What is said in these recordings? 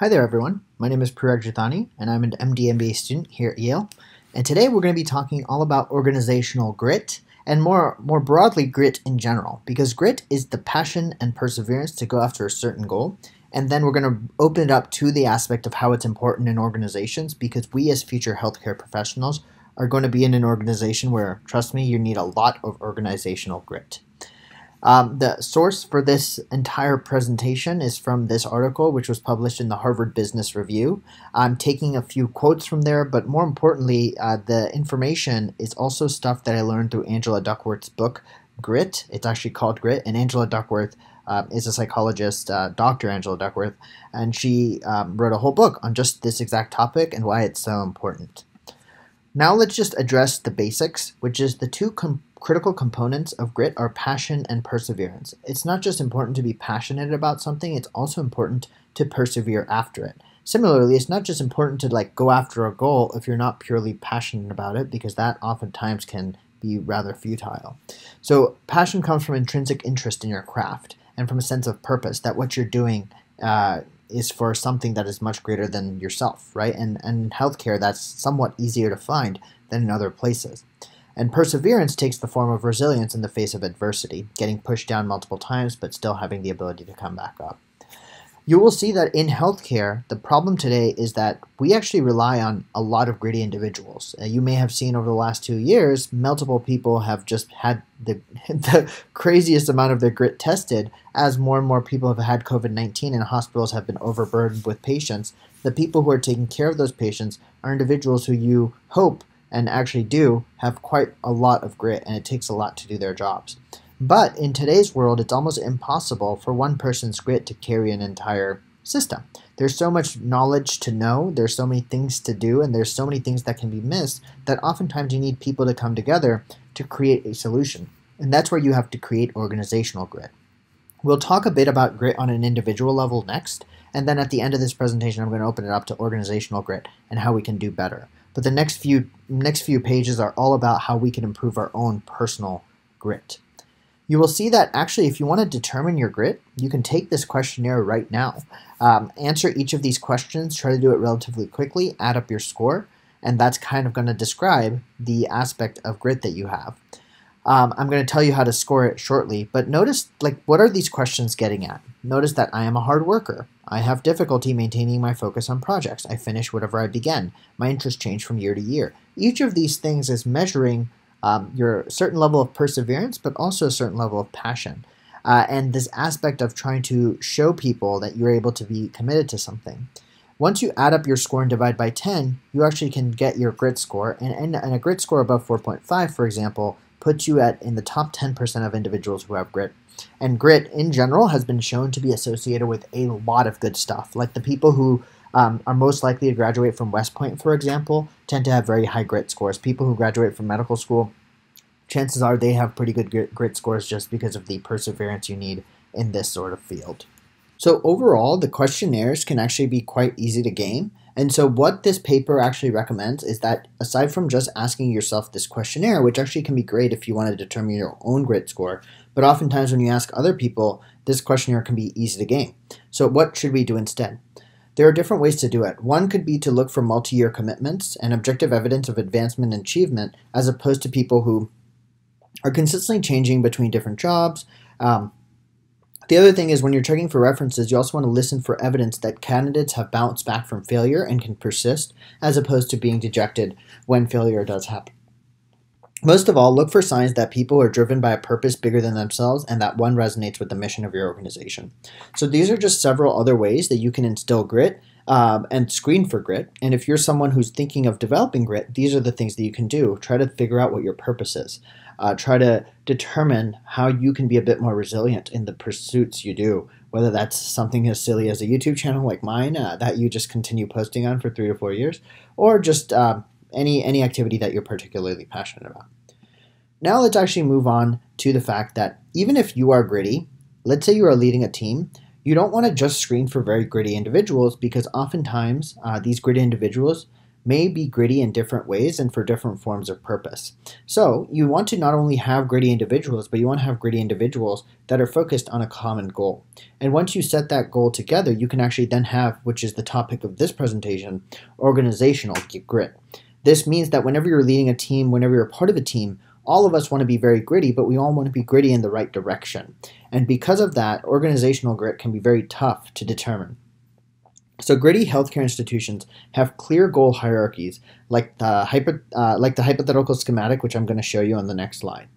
Hi there everyone, my name is Prerak Juthani and I'm an MD MBA student here at Yale, and today we're going to be talking all about organizational grit and more broadly grit in general, because grit is the passion and perseverance to go after a certain goal. And then we're going to open it up to the aspect of how it's important in organizations, because we as future healthcare professionals are going to be in an organization where, trust me, you need a lot of organizational grit. The source for this entire presentation is from this article, which was published in the Harvard Business Review. I'm taking a few quotes from there, but more importantly, the information is also stuff that I learned through Angela Duckworth's book, Grit. It's actually called Grit, and Angela Duckworth is a psychologist, Dr. Angela Duckworth, and she wrote a whole book on just this exact topic and why it's so important. Now let's just address the basics, which is the two critical components of grit are passion and perseverance. It's not just important to be passionate about something, it's also important to persevere after it. Similarly, it's not just important to go after a goal if you're not purely passionate about it, because that oftentimes can be rather futile. So passion comes from intrinsic interest in your craft and from a sense of purpose, that what you're doing is for something that is much greater than yourself, right? And in healthcare, that's somewhat easier to find than in other places. And perseverance takes the form of resilience in the face of adversity, getting pushed down multiple times, but still having the ability to come back up. You will see that in healthcare, the problem today is that we actually rely on a lot of gritty individuals. You may have seen over the last 2 years, multiple people have just had the craziest amount of their grit tested. As more and more people have had COVID-19 and hospitals have been overburdened with patients, the people who are taking care of those patients are individuals who you hope, and actually do, have quite a lot of grit, and it takes a lot to do their jobs. But in today's world, it's almost impossible for one person's grit to carry an entire system. There's so much knowledge to know, there's so many things to do, and there's so many things that can be missed, that oftentimes you need people to come together to create a solution. And that's where you have to create organizational grit. We'll talk a bit about grit on an individual level next, and then at the end of this presentation, I'm going to open it up to organizational grit and how we can do better. But the next few pages are all about how we can improve our own personal grit. You will see that actually if you want to determine your grit, you can take this questionnaire right now. Answer each of these questions, try to do it relatively quickly, add up your score, and that's kind of going to describe the aspect of grit that you have. I'm going to tell you how to score it shortly, but notice what are these questions getting at? Notice that I am a hard worker. I have difficulty maintaining my focus on projects. I finish whatever I begin. My interests change from year to year. Each of these things is measuring your certain level of perseverance, but also a certain level of passion. And this aspect of trying to show people that you're able to be committed to something. Once you add up your score and divide by 10, you actually can get your grit score. And a grit score above 4.5, for example, puts you in the top 10% of individuals who have grit. And grit in general has been shown to be associated with a lot of good stuff. Like the people who are most likely to graduate from West Point, for example, tend to have very high grit scores. People who graduate from medical school, chances are they have pretty good grit scores just because of the perseverance you need in this sort of field. So overall, the questionnaires can actually be quite easy to game. And so what this paper actually recommends is that aside from just asking yourself this questionnaire, which actually can be great if you want to determine your own grit score, but oftentimes when you ask other people, this questionnaire can be easy to game. So what should we do instead? There are different ways to do it. One could be to look for multi-year commitments and objective evidence of advancement and achievement, as opposed to people who are consistently changing between different jobs. The other thing is when you're checking for references, you also want to listen for evidence that candidates have bounced back from failure and can persist, as opposed to being dejected when failure does happen. Most of all, look for signs that people are driven by a purpose bigger than themselves and that one resonates with the mission of your organization. So these are just several other ways that you can instill grit and screen for grit. And if you're someone who's thinking of developing grit, these are the things that you can do. Try to figure out what your purpose is. Try to determine how you can be a bit more resilient in the pursuits you do, whether that's something as silly as a YouTube channel like mine that you just continue posting on for 3 to 4 years, or just any activity that you're particularly passionate about. Now let's actually move on to the fact that even if you are gritty, let's say you are leading a team, you don't want to just screen for very gritty individuals, because oftentimes these gritty individuals may be gritty in different ways and for different forms of purpose. So you want to not only have gritty individuals, but you want to have gritty individuals that are focused on a common goal. And once you set that goal together, you can actually then have, which is the topic of this presentation, organizational grit. This means that whenever you're leading a team, whenever you're a part of a team, all of us want to be very gritty, but we all want to be gritty in the right direction. And because of that, organizational grit can be very tough to determine. So gritty healthcare institutions have clear goal hierarchies, like the hypothetical schematic, which I'm going to show you on the next slide.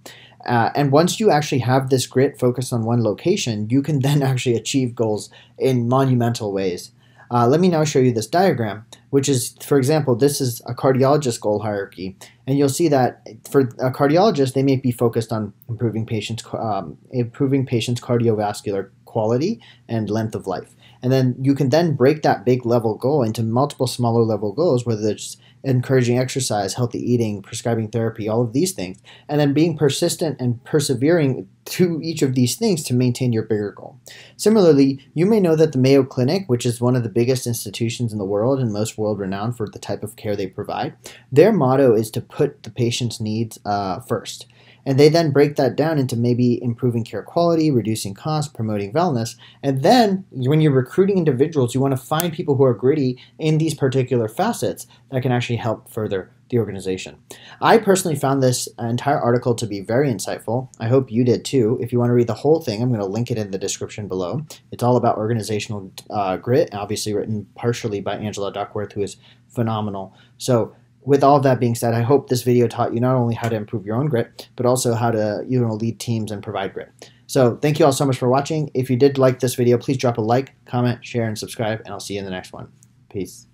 And once you actually have this grit focused on one location, you can then actually achieve goals in monumental ways. Let me now show you this diagram, which is, for example, this is a cardiologist goal hierarchy. And you'll see that for a cardiologist, they may be focused on improving patients' cardiovascular quality and length of life. And then you can then break that big level goal into multiple smaller level goals, whether it's encouraging exercise, healthy eating, prescribing therapy, all of these things, and then being persistent and persevering to each of these things to maintain your bigger goal. Similarly, you may know that the Mayo Clinic, which is one of the biggest institutions in the world and most world-renowned for the type of care they provide, their motto is to put the patient's needs first. And they then break that down into maybe improving care quality, reducing costs, promoting wellness. And then when you're recruiting individuals, you want to find people who are gritty in these particular facets that can actually help further the organization. I personally found this entire article to be very insightful. I hope you did too. If you want to read the whole thing, I'm going to link it in the description below. It's all about organizational grit, obviously written partially by Angela Duckworth, who is phenomenal. So with all of that being said, I hope this video taught you not only how to improve your own grit, but also how to lead teams and provide grit. So thank you all so much for watching. If you did like this video, please drop a like, comment, share, and subscribe, and I'll see you in the next one. Peace.